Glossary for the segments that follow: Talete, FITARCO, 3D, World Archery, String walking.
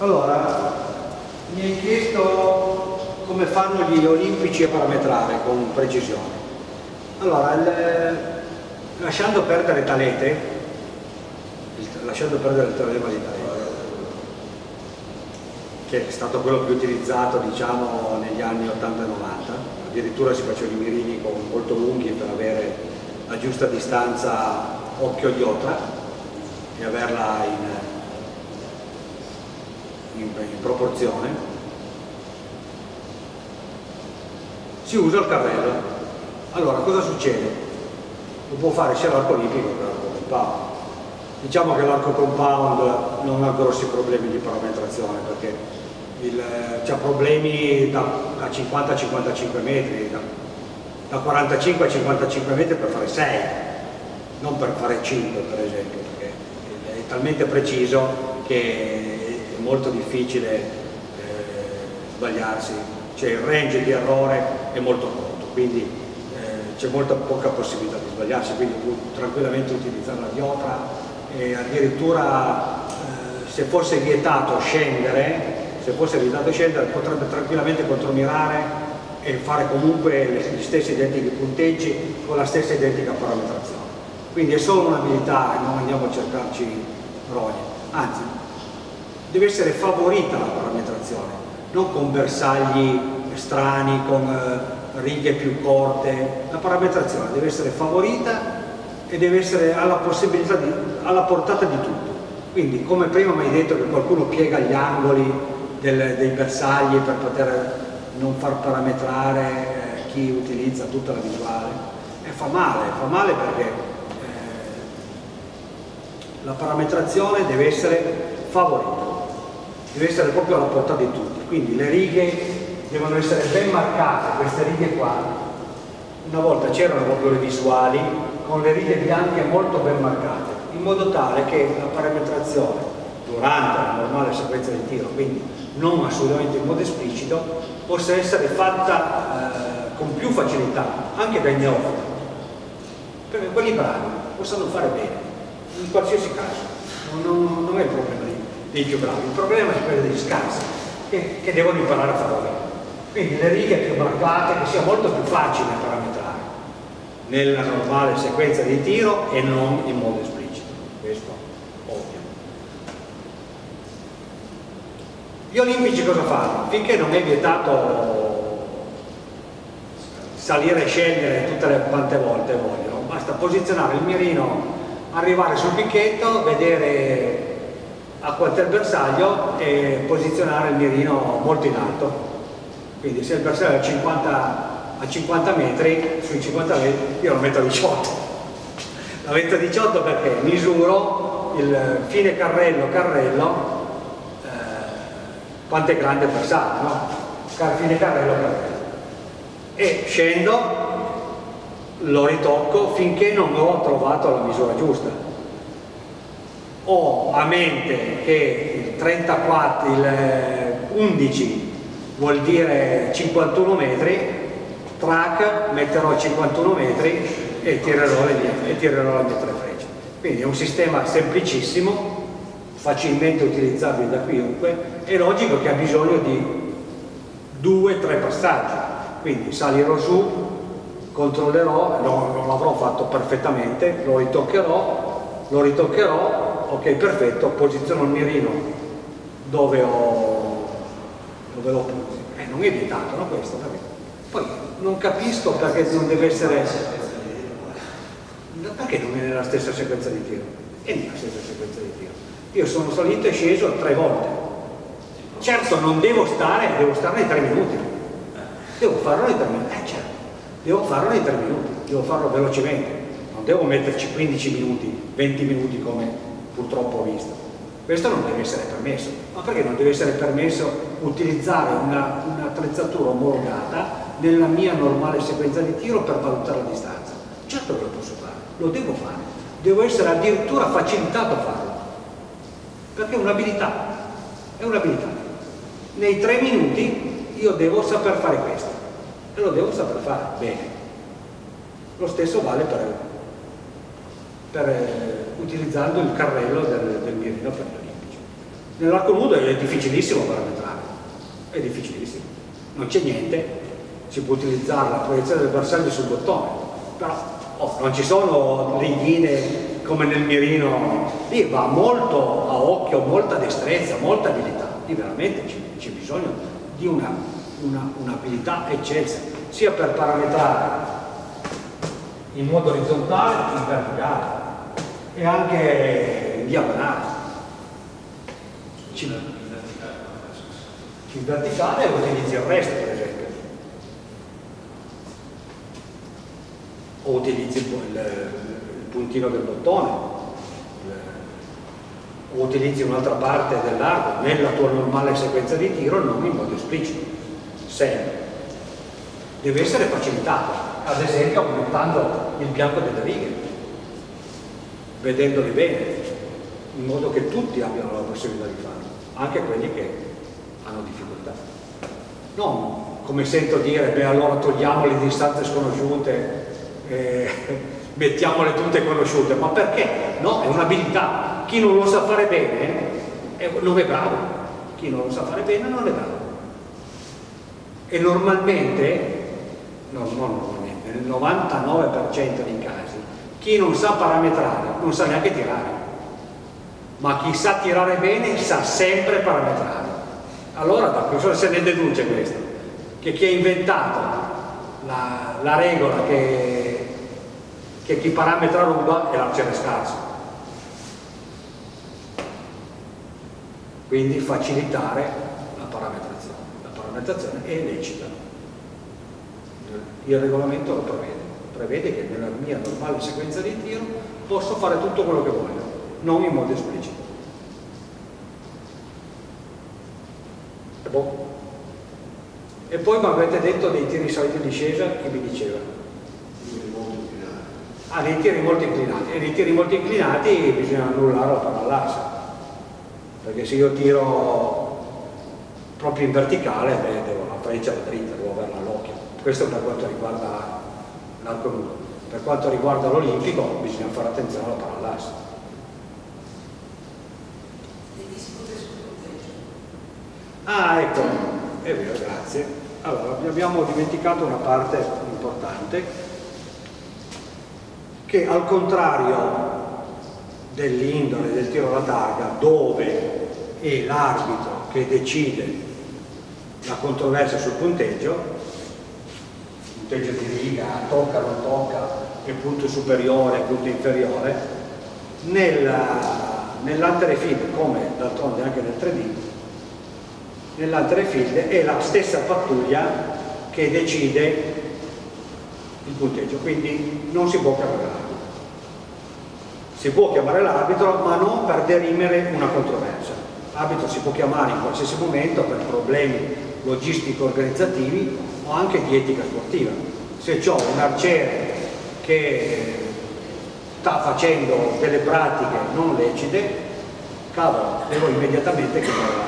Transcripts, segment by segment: Allora, mi hai chiesto come fanno gli olimpici a parametrare con precisione. Allora, lasciando perdere Talete, lasciando perdere il teorema di Talete, che è stato quello più utilizzato, diciamo, negli anni 80 e 90, addirittura si facevano i mirini molto lunghi per avere la giusta distanza occhio-diotra e averla in proporzione. Si usa il carrello. Allora, cosa succede? Lo può fare sia l'arco olimpico che l'arco compound. Diciamo che l'arco compound non ha grossi problemi di parametrazione, perché c'ha problemi da 50 a 55 metri, da 45 a 55 metri per fare 6, non per fare 5, per esempio, perché è talmente preciso che è molto difficile sbagliarsi, cioè il range di errore è molto corto, quindi c'è molta poca possibilità di sbagliarsi, quindi può tranquillamente utilizzare la diotra e addirittura se fosse vietato scendere, potrebbe tranquillamente contromirare e fare comunque gli stessi identici punteggi con la stessa identica parametrazione. Quindi è solo un'abilità, non andiamo a cercarci rogne, anzi deve essere favorita la parametrazione, non con bersagli strani, con righe più corte. La parametrazione deve essere favorita e deve essere alla portata di tutto. Quindi, come prima mi hai detto che qualcuno piega gli angoli dei bersagli per poter non far parametrare chi utilizza tutta la visuale, e fa male perché la parametrazione deve essere favorita, deve essere proprio alla portata di tutti. Quindi le righe devono essere ben marcate, queste righe qua. Una volta c'erano proprio le visuali con le righe bianche molto ben marcate, in modo tale che la parametrazione durante la normale sequenza di tiro, quindi non assolutamente in modo esplicito, possa essere fatta con più facilità anche dai neofiti, perché quelli bravi possono fare bene in qualsiasi caso, non è il problema dei più bravi, il problema è quello degli scarsi che devono imparare a farlo bene. Quindi le righe più marcate, che sia molto più facile parametrare nella normale sequenza di tiro e non in modo esplicito, questo ovvio. Gli olimpici cosa fanno? Finché non è vietato salire e scendere tutte le quante volte vogliono, basta posizionare il mirino, arrivare sul picchetto, vedere a quanto è il bersaglio e posizionare il mirino molto in alto. Quindi se il bersaglio è a 50 metri, sui 50 metri io lo metto a 18, la metto a 18 perché misuro il fine carrello quanto è grande il bersaglio, no? Fine carrello e scendo, lo ritocco finché non ho trovato la misura giusta. Ho a mente che il 34, il 11 vuol dire 51 metri, track, metterò 51 metri e tirerò la mia tre frecce. Quindi è un sistema semplicissimo, facilmente utilizzabile da chiunque. È logico che ha bisogno di 2-3 passaggi, quindi salirò su, controllerò, non l'avrò fatto perfettamente, lo ritoccherò. Ok, perfetto, posiziono il mirino dove lo posi. Non è vietato, no, questo? Perché? Poi non capisco perché non deve essere... Perché non è nella stessa sequenza di tiro? È nella stessa sequenza di tiro. Io sono salito e sceso 3 volte. Certo, non devo stare, devo starne 3 minuti. Devo farlo nei 3 minuti. Certo, devo farlo nei 3 minuti. Devo farlo velocemente. Non devo metterci 15 minuti, 20 minuti come... purtroppo ho visto. Questo non deve essere permesso. Ma perché non deve essere permesso utilizzare un'attrezzatura omologata nella mia normale sequenza di tiro per valutare la distanza? Certo che lo posso fare, lo devo fare. Devo essere addirittura facilitato a farlo. Perché è un'abilità. È un'abilità. Nei 3 minuti io devo saper fare questo. E lo devo saper fare bene. Lo stesso vale per utilizzando il carrello del mirino per gli olimpici. Nell'arco nudo è difficilissimo parametrare, è difficilissimo, non c'è niente, si può utilizzare la proiezione del bersaglio sul bottone, però non ci sono linee come nel mirino, lì va molto a occhio, molta destrezza, molta abilità, lì veramente c'è bisogno di un'abilità eccelsa, sia per parametrare in modo orizzontale che in verticale e anche in diagonale. Il verticale lo utilizzi il resto, per esempio, o utilizzi il puntino del bottone, o utilizzi un'altra parte dell'arco nella tua normale sequenza di tiro, non in modo esplicito, sempre. Deve essere facilitato, ad esempio aumentando il bianco delle righe, vedendoli bene, in modo che tutti abbiano la possibilità di farlo, anche quelli che hanno difficoltà. Non come sento dire, beh allora togliamo le distanze sconosciute, mettiamole tutte conosciute, ma perché? No, è un'abilità. Chi non lo sa fare bene non è bravo, chi non lo sa fare bene non è bravo. E normalmente, normalmente, nel 99% dei casi, chi non sa parametrare non sa neanche tirare. Ma chi sa tirare bene sa sempre parametrare. Allora da cosa se ne deduce questo? Che chi ha inventato la regola che chi parametra ruba è l'arciere scarso. Quindi facilitare la parametrazione. La parametrazione è illecita. Il regolamento lo prevede. Prevede che nella mia normale sequenza di tiro posso fare tutto quello che voglio. Non in modo esplicito. E poi mi avete detto dei tiri soliti in discesa, che mi diceva? Ah, dei tiri molto inclinati. E dei tiri molto inclinati bisogna annullare la palla, perché se io tiro proprio in verticale, beh, devo la freccia dritta, devo averla all'occhio. Questo per quanto riguarda l'arco nudo. Per quanto riguarda l'olimpico bisogna fare attenzione alla palla. Ah, ecco, è vero, grazie. Allora, abbiamo dimenticato una parte importante, che al contrario dell'indole del tiro alla targa, dove è l'arbitro che decide la controversia sul punteggio di riga, tocca, non tocca, e punto superiore, punto inferiore, nell'altere field, come d'altronde anche nel 3D, nell'altre field è la stessa pattuglia che decide il punteggio, quindi non si può chiamare l'arbitro. Si può chiamare l'arbitro, ma non per derimere una controversia. L'arbitro si può chiamare in qualsiasi momento per problemi logistico-organizzativi o anche di etica sportiva. Se ho un arciere che sta facendo delle pratiche non lecite, cavolo, devo immediatamente chiamare l'arbitro.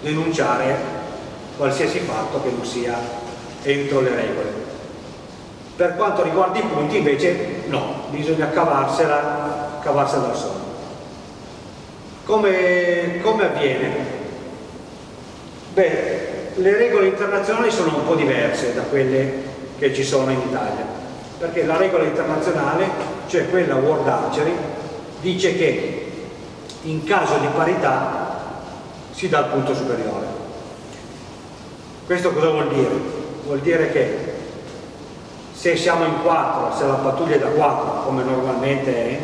Denunciare qualsiasi fatto che non sia entro le regole. Per quanto riguarda i punti invece no, bisogna cavarsela dal sole. Come avviene? Beh, le regole internazionali sono un po' diverse da quelle che ci sono in Italia, perché la regola internazionale, cioè quella World Archery, dice che in caso di parità si dà il punto superiore. Questo cosa vuol dire? Vuol dire che se siamo in 4, se la pattuglia è da 4 come normalmente è,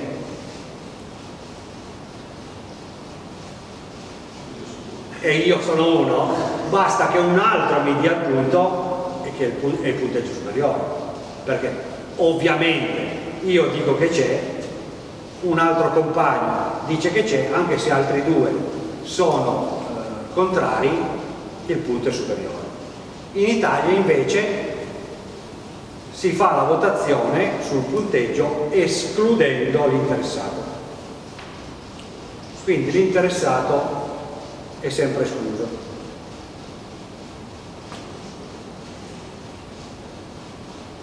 e io sono 1, basta che un altro mi dia il punto e che è il punteggio superiore, perché ovviamente io dico che c'è, un altro compagno dice che c'è, anche se altri due sono contrari, il punto è superiore. In Italia invece si fa la votazione sul punteggio escludendo l'interessato, quindi l'interessato è sempre escluso.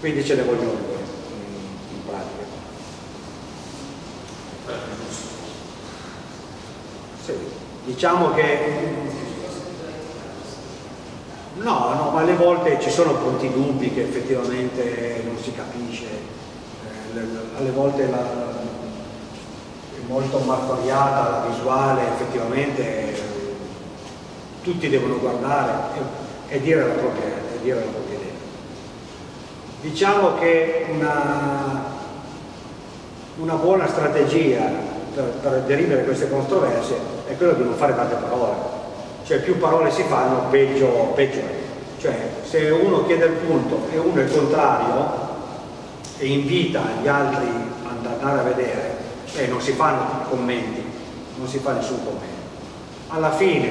Quindi ce ne vogliono due in pratica. Sì, diciamo che no, no, ma alle volte ci sono punti dubbi che effettivamente non si capisce, alle volte è molto martoriata la visuale, effettivamente tutti devono guardare e dire la propria idea. Diciamo che una buona strategia per dirimere queste controversie è quella di non fare tante parole. Cioè più parole si fanno peggio, peggio è. Cioè se uno chiede il punto e uno è il contrario e invita gli altri ad andare a vedere, non si fanno commenti, non si fa nessun commento. Alla fine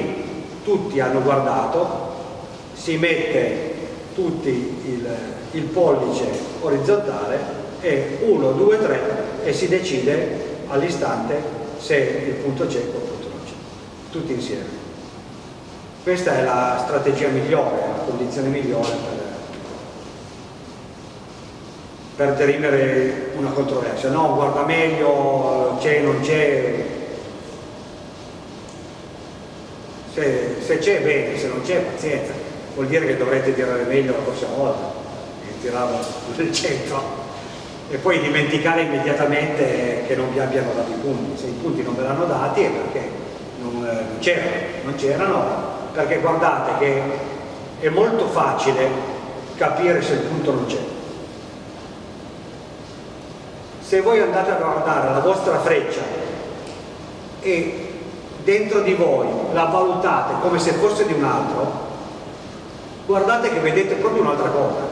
tutti hanno guardato, si mette tutti il pollice orizzontale e 1, 2, 3 e si decide all'istante se il punto c'è o il punto non c'è, tutti insieme. Questa è la strategia migliore, la condizione migliore per dirimere una controversia. No, guarda meglio, c'è, non c'è. Se c'è bene, se non c'è pazienza. Vuol dire che dovrete tirare meglio la prossima volta, che tiravo nel centro. E poi dimenticare immediatamente che non vi abbiano dato i punti. Se i punti non ve l'hanno dati è perché non c'erano. Perché guardate che è molto facile capire se il punto non c'è. Se voi andate a guardare la vostra freccia e dentro di voi la valutate come se fosse di un altro, guardate che vedete proprio un'altra cosa.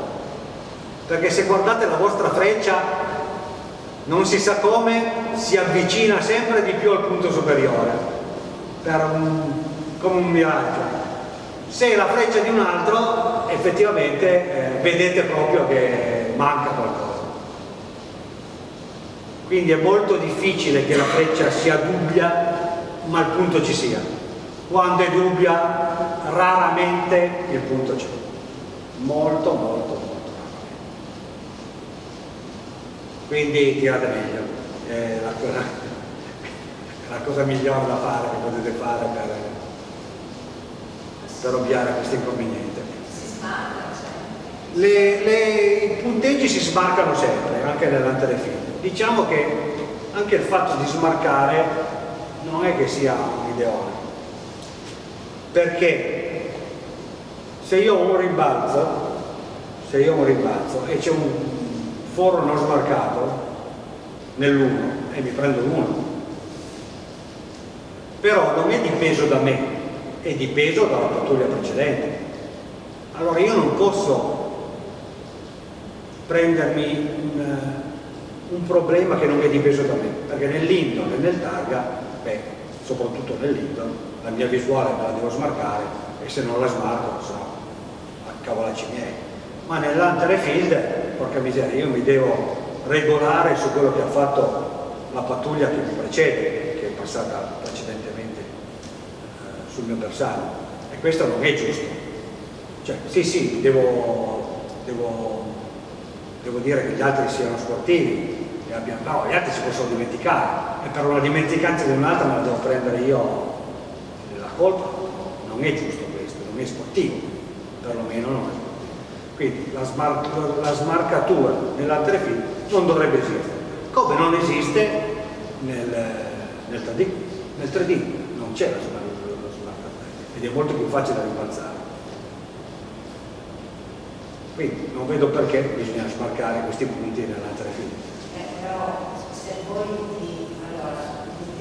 Perché se guardate la vostra freccia, non si sa come, si avvicina sempre di più al punto superiore, come un miraggio. Se è la freccia di un altro, effettivamente vedete proprio che manca qualcosa. Quindi è molto difficile che la freccia sia dubbia ma il punto ci sia. Quando è dubbia, raramente il punto c'è. Molto, molto, molto raramente. Quindi tirate meglio. È la cosa migliore da fare, che potete fare per ovviare a questo inconveniente. Si smarca, cioè. I punteggi si smarcano sempre, anche nell'ante delle file. Diciamo che anche il fatto di smarcare non è che sia un ideone, perché se io ho un rimbalzo, e c'è un foro non smarcato nell'1 e mi prendo l'1, però non è dipeso da me, è dipeso dalla pattuglia precedente. Allora io non posso prendermi un problema che non è dipeso da me, perché nell'indole e nel targa, soprattutto nell'indole, la mia visuale me la devo smarcare e se non la smarco sono a cavolacci miei. Ma nell'Hunter Field, porca miseria, io mi devo regolare su quello che ha fatto la pattuglia che mi precede, che è passata precedentemente sul mio bersaglio, e questo non è giusto. Cioè sì, devo dire che gli altri siano sportivi, no, gli altri si possono dimenticare, e per una dimenticanza di un'altra me la devo prendere io la colpa. Non è giusto questo, non è sportivo, perlomeno non è sportivo. Quindi la smarcatura nell'altre file non dovrebbe esistere, come non esiste nel 3D. Nel 3D non c'è la smarcatura ed è molto più facile da rimbalzare. Quindi non vedo perché bisogna smarcare questi punti nell'altra fila. Però se voi ti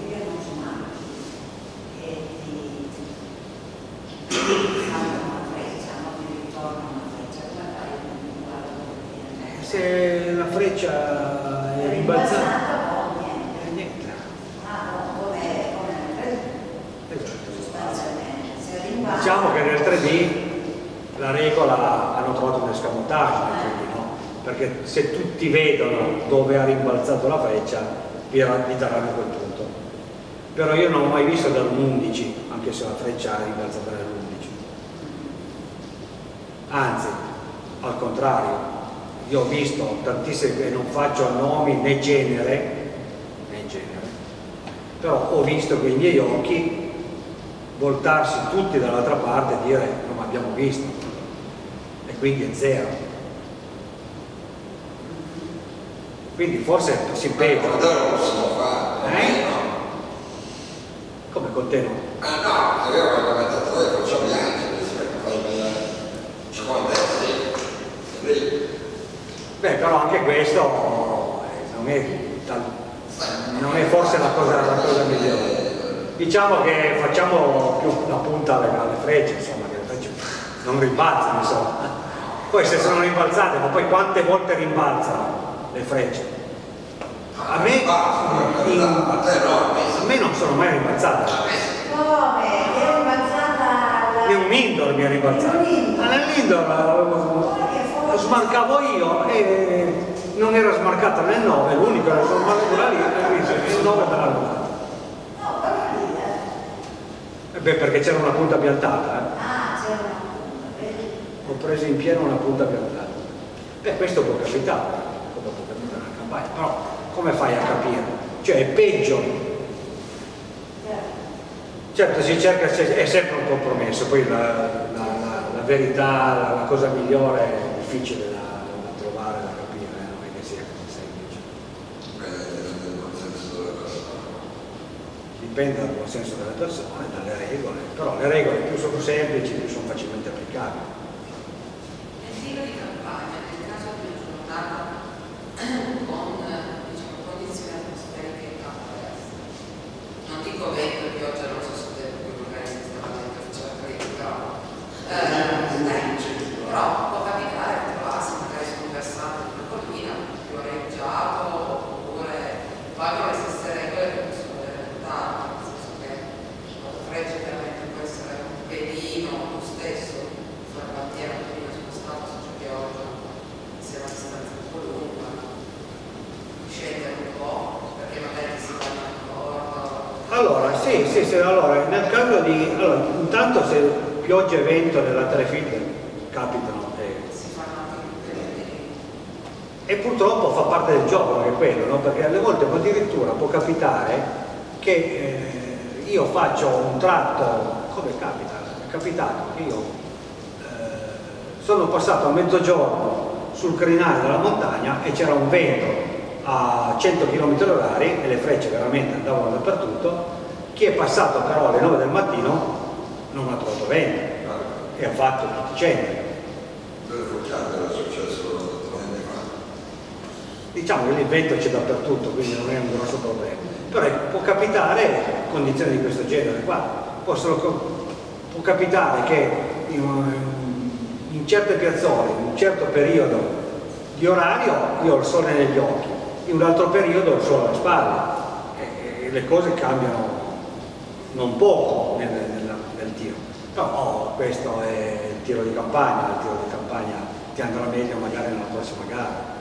non smarchi e ti fanno una freccia, non ti ritorna una freccia, magari se la freccia è rimbalzata. Diciamo che nel 3D la regola hanno trovato un escamotaggio, no? Perché se tutti vedono dove ha rimbalzato la freccia vi daranno quel punto. Però io non ho mai visto dall'11, anche se la freccia è rimbalzata dall'11. Anzi, al contrario, io ho visto tantissime, non faccio nomi né genere, però ho visto con i miei occhi voltarsi tutti dall'altra parte e dire non abbiamo visto, e quindi è zero. Quindi forse si pega. Ma allora non si può fare. Come con te no? Ah no, io come commentatore faccio gli angeli, ci può andare. Beh, però anche questo non è forse la cosa migliore. Diciamo che facciamo più una punta alle frecce, insomma, che le frecce non rimbalzano, insomma. Poi se sono rimbalzate, ma poi quante volte rimbalzano le frecce? A me non sono mai rimbalzate. Come? È rimbalzata? È un indoor mi è rimbalzata. Ma nell'indoor lo smarcavo io e non era smarcata nel 9, l'unico era smarcata quella lì, il 9 era l'altro. Beh, perché c'era una punta piantata, Ho preso in pieno una punta piantata. Beh, questo può capitare, nella campagna, però come fai a capire? Cioè è peggio. Certo, si cerca, è sempre un compromesso, poi la verità, la cosa migliore è difficile da trovare, da capire, non è che sia così semplice. Dipende dal consenso delle persone, dalle regole, però le regole più sono semplici, più sono facilmente applicabili. Nel tiro di campagna, nel caso di giornata, con condizioni atmosferiche avverse, non dico vento, pioggia, non so se devo giocare in questa parte, c'è la crisi, però può capitare di trovarsi magari su un versante di una collina, pioreggiato, oppure pagano le stesse regole che possono veramente può essere un pelino lo stesso, fare bandiera un pelino spostato su pioggia, se la distanza è un po' lunga, scendere un po', perché magari si fanno d'accordo. Allora, allora, nel caso di. Allora, intanto se pioggia e vento nella telefilm capitano si fanno anche e purtroppo fa parte del gioco anche quello, no? Perché alle volte addirittura può capitare che. Io faccio un tratto, come capita, è capitato che io sono passato a mezzogiorno sul crinale della montagna e c'era un vento a 100 km/h e le frecce veramente andavano dappertutto. Chi è passato però alle 9 del mattino non ha trovato vento e ha fatto un incendio. Per fortuna era successo 3 anni fa. Diciamo che il vento c'è dappertutto, quindi non è un grosso problema. Però può capitare condizioni di questo genere qua, può capitare che in certe piazzole, in un certo periodo di orario io ho il sole negli occhi, in un altro periodo ho il sole alle spalle e le cose cambiano non poco nel tiro. No, questo è il tiro di campagna ti andrà meglio magari nella prossima gara.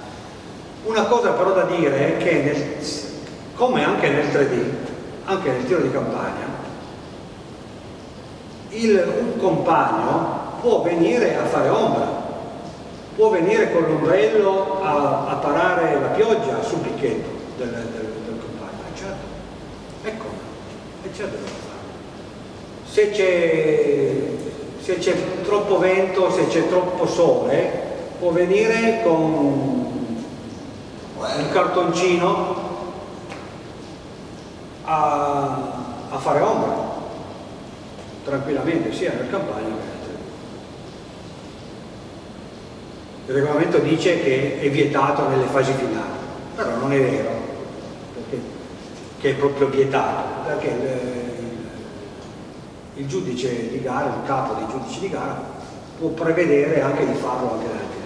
Una cosa però da dire è che come anche nel 3D, anche nel tiro di campagna, un compagno può venire a fare ombra, può venire con l'ombrello a parare la pioggia sul picchetto del compagno, certo. Ecco, certo. Se c'è troppo vento, se c'è troppo sole, può venire con un cartoncino a fare ombra tranquillamente sia nel campagna che nel terreno. Il regolamento dice che è vietato nelle fasi finali, però non è vero che è proprio vietato, perché il giudice di gara, il capo dei giudici di gara può prevedere anche di farlo anche nella finale.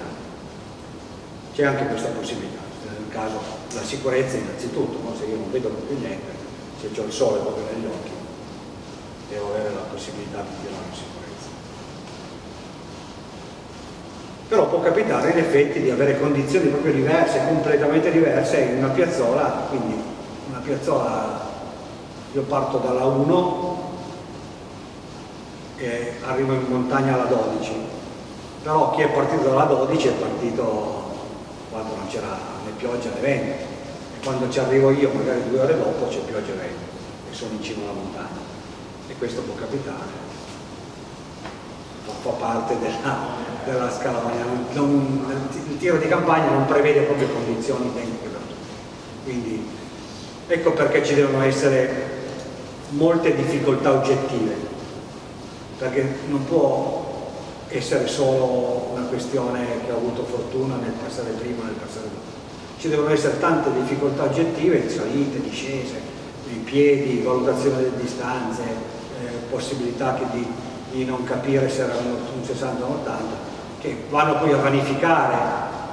C'è anche questa possibilità, nel caso la sicurezza innanzitutto, no? Se io non vedo più niente, se c'ho il sole proprio negli occhi, devo avere la possibilità di tirare in sicurezza. Però può capitare in effetti di avere condizioni proprio diverse, completamente diverse in una piazzola, quindi una piazzola io parto dalla 1 e arrivo in montagna alla 12, però chi è partito dalla 12 è partito quando non c'era né pioggia né vento. Quando ci arrivo io, magari 2 ore dopo, c'è pioggia e vento e sono in cima alla montagna. e questo può capitare, fa parte della scalogna. Il tiro di campagna non prevede proprio condizioni tecniche per tutti, quindi ecco perché ci devono essere molte difficoltà oggettive, perché non può essere solo una questione che ho avuto fortuna nel passare prima o nel passare dopo. Ci devono essere tante difficoltà oggettive di salite, discese, di piedi, valutazione delle distanze, possibilità che di non capire se era un 60 o un 80, che vanno poi a vanificare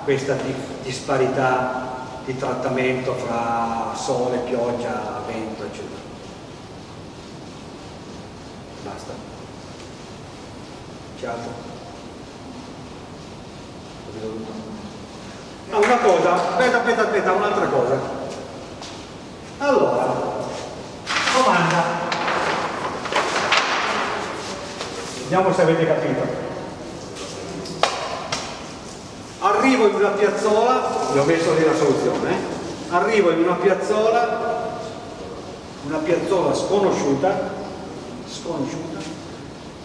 questa disparità di trattamento fra sole, pioggia, vento, eccetera. Basta. C'è altro? No, una cosa, aspetta, un'altra cosa. Allora, domanda. Vediamo se avete capito. Arrivo in una piazzola, vi ho messo lì la soluzione, arrivo in una piazzola sconosciuta,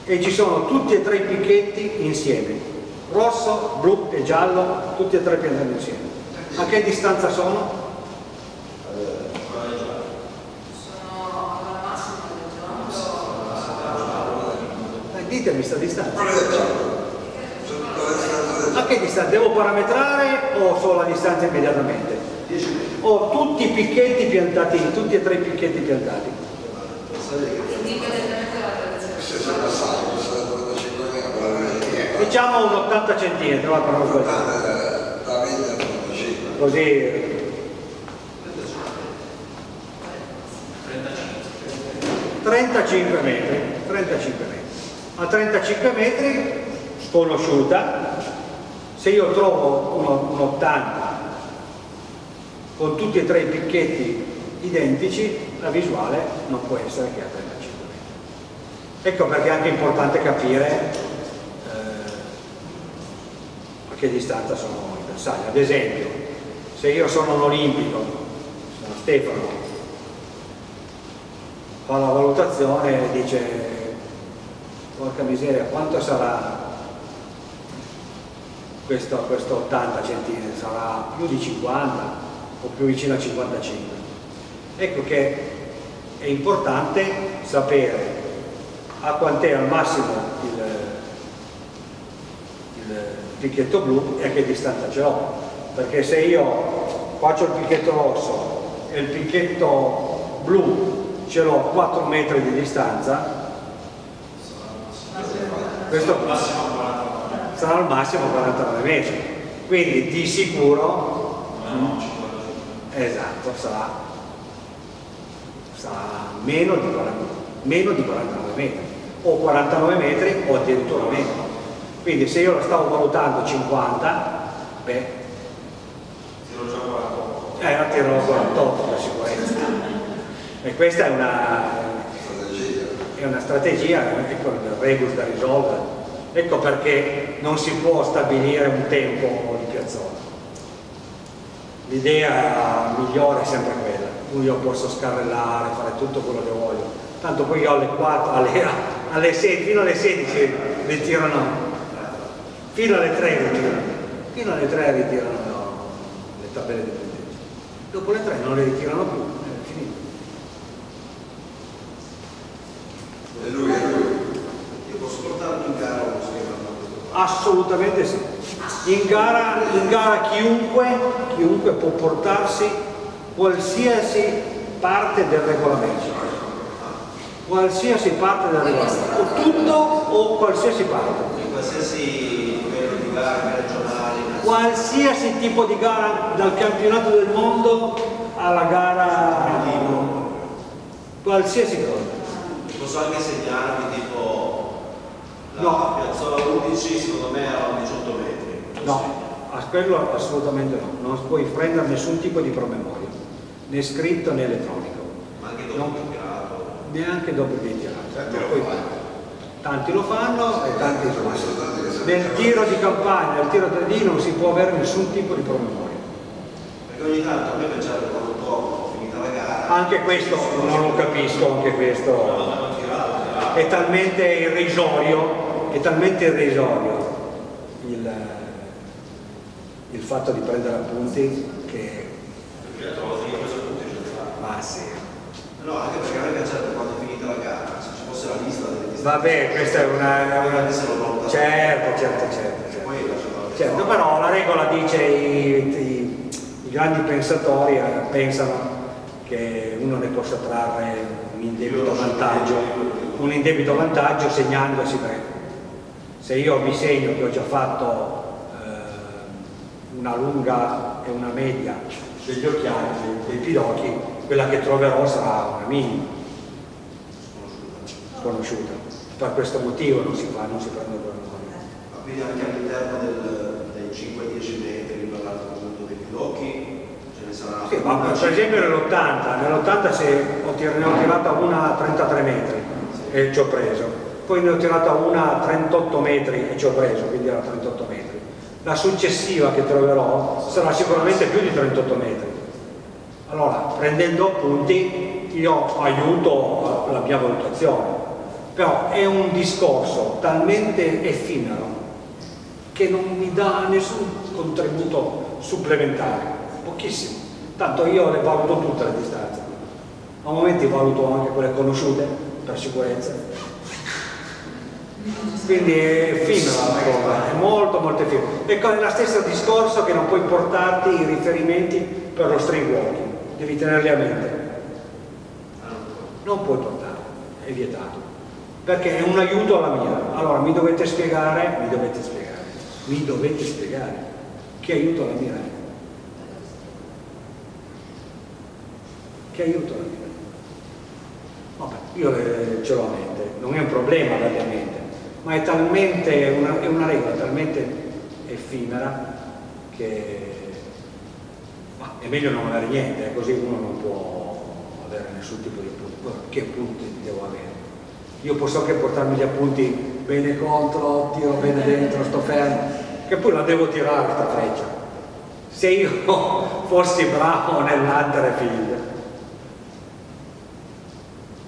e ci sono tutti e tre i picchetti insieme, rosso, blu e giallo, tutti e tre piantati insieme. A che distanza sono? Sono alla massima. Ditemi sta distanza. A che distanza? Devo parametrare o solo la distanza immediatamente? Ho tutti i picchetti piantati, tutti e tre i picchetti piantati. Diciamo un 80 cm, va per così. Così. 35 metri. A 35 metri, sconosciuta, se io trovo un 80 con tutti e tre i picchetti identici, la visuale non può essere che a 35 metri. Ecco perché è anche importante capire a che distanza sono i bersagli. Ad esempio, se io sono un olimpico, sono Stefano, fa la valutazione e dice: porca miseria, quanto sarà questo 80 cm? Sarà più di 50 o più vicino a 55? Ecco che è importante sapere a quant'è al massimo il picchetto blu e a che distanza ce l'ho, perché se io faccio il picchetto rosso e il picchetto blu ce l'ho a 4 metri di distanza, questo sarà al massimo 49 metri, quindi di sicuro esatto, sarà meno di 49 metri, o 49 metri o addirittura meno. Quindi se io la stavo valutando 50, beh, tiro già 48. La tiro 48 per sicurezza. E questa è una strategia, ecco il regus da risolvere. Ecco perché non si può stabilire un tempo di piazzola. L'idea migliore è sempre quella. Io posso scarrellare, fare tutto quello che voglio. Tanto poi io alle 4, alle 6, fino alle 16 ritirano, fino alle 3 ritirano, fino alle 3 ritirano le tabelle di pendenza. Dopo le 3 non le ritirano più, è finito. E lui, io posso portarlo in gara o schema? Assolutamente sì. In gara chiunque può portarsi qualsiasi parte del regolamento. Qualsiasi parte della nostra, o tutto o qualsiasi parte. Qualsiasi tipo di gara, dal campionato del mondo alla gara libro, qualsiasi cosa. Posso anche segnarmi tipo la piazzola 11, secondo me era 18 metri. No, a quello assolutamente no, non puoi prendere nessun tipo di promemoria, né scritto né elettronico. Ma anche neanche dopo il tirato, tanti lo fanno e tanti lo fanno. Nel tiro di campagna, nel tiro 3D non si può avere nessun tipo di promemoria. Perché ogni tanto a me piaceva quando ho finita la gara. Anche questo non lo capisco, anche questo. è talmente irrisorio, il fatto di prendere appunti che... Io trovo che questo punto è giusto. Ma sì. No, anche perché a me è piaciuto quando è finita la gara, se ci fosse la lista delle distanze. Vabbè, questa è una... Certo. Poi certo, però la regola dice i grandi pensatori pensano che uno ne possa trarre un indebito vantaggio, segnandosi, perché se io mi segno che ho già fatto una lunga e una media degli occhiali, dei pilocchi, quella che troverò sarà una minima sconosciuta. Per questo motivo non si fa, non si prende buona memoria. Ma quindi anche all'interno dei 5-10 metri per l'altro punto dei pilocchi ce ne sarà? Sì, ma per esempio nell'80, se ne ho tirata una a 33 metri sì, e ci ho preso, poi ne ho tirata una a 38 metri e ci ho preso, quindi era 38 metri. La successiva che troverò sarà sicuramente più di 38 metri. Allora, prendendo appunti, io aiuto la mia valutazione. Però è un discorso talmente effimero che non mi dà nessun contributo supplementare, pochissimo. Tanto io le valuto tutte le distanze. A momenti valuto anche quelle conosciute, per sicurezza. Quindi è effimera la cosa, è molto effimera. Ecco, è lo stesso discorso che non puoi portarti i riferimenti per lo string walking, devi tenerli a mente. Non puoi portarli, è vietato, perché è un aiuto alla mira. Allora mi dovete spiegare che aiuto alla mira è. Vabbè, io ce l'ho a mente, non è un problema da mia mente, ma è talmente una regola talmente effimera che è meglio non avere niente, così uno non può avere nessun tipo di punto. Che punti devo avere? Io posso anche portarmi gli appunti bene contro, tiro bene dentro, sto fermo, che poi la devo tirare questa freccia. Se io fossi bravo nell'altre field,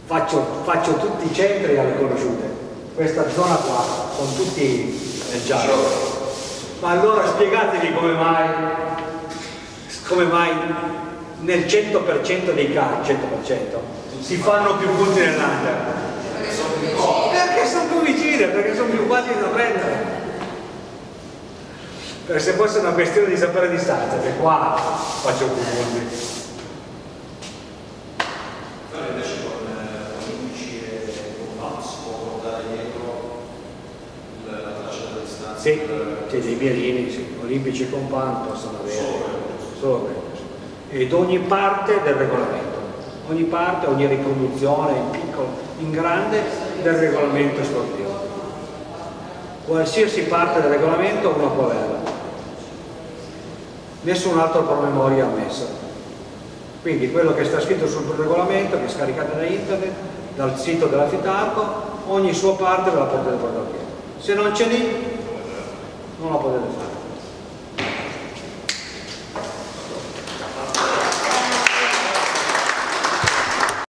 faccio tutti i centri alle conosciute. Questa zona qua con tutti gialli. Ma allora spiegatemi come mai nel 100% dei casi, 100%, si fanno più punti nell'under. Perché sono più vicine, perché sono più facili da prendere. Perché se fosse una questione di sapere distanza, che qua faccio più punti. Sì, cioè dei bielini, sì, olimpici con pan possono avere solo quello. Ed ogni parte del regolamento, ogni riproduzione in piccolo, in grande, del regolamento sportivo. Qualsiasi parte del regolamento uno può averla. Nessun altro promemoria ammesso. Quindi quello che sta scritto sul regolamento, che scaricate da internet, dal sito della FITARCO, ogni sua parte ve la potete portare via. Se non ce n'è, non la potete fare.